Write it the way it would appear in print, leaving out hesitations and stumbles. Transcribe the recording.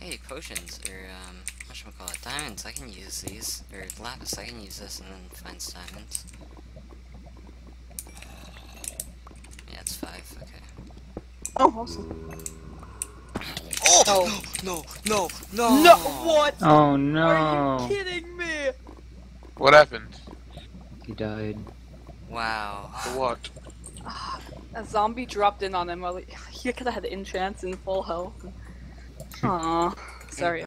Hey, potions, or whatchamacallit, diamonds, I can use these, or lapis, I can use this and then find diamonds. Yeah, it's 5, okay. Oh, awesome. Oh, oh. No! No, what? Oh no! Are you kidding me? What happened? He died. Wow. What? A zombie dropped in on him. He could have had enchants in full health. Aww. Sorry.